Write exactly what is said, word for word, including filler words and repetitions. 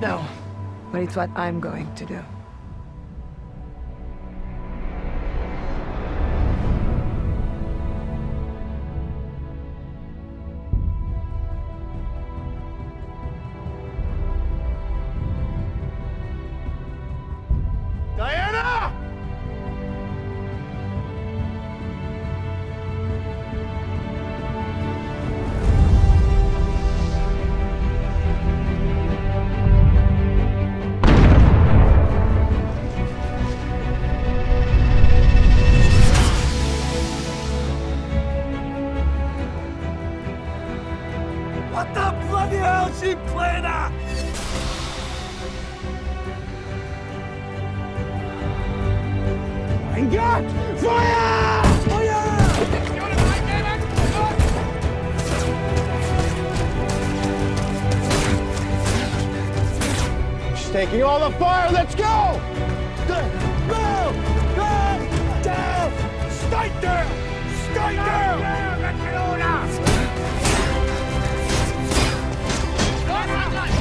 No, but it's what I'm going to do. What the bloody hell is she playing at? My God! Fire! Fire! She's taking all the fire. Let's go! Down! Down! Down! Stay there! Stay there! Let's get on out! Not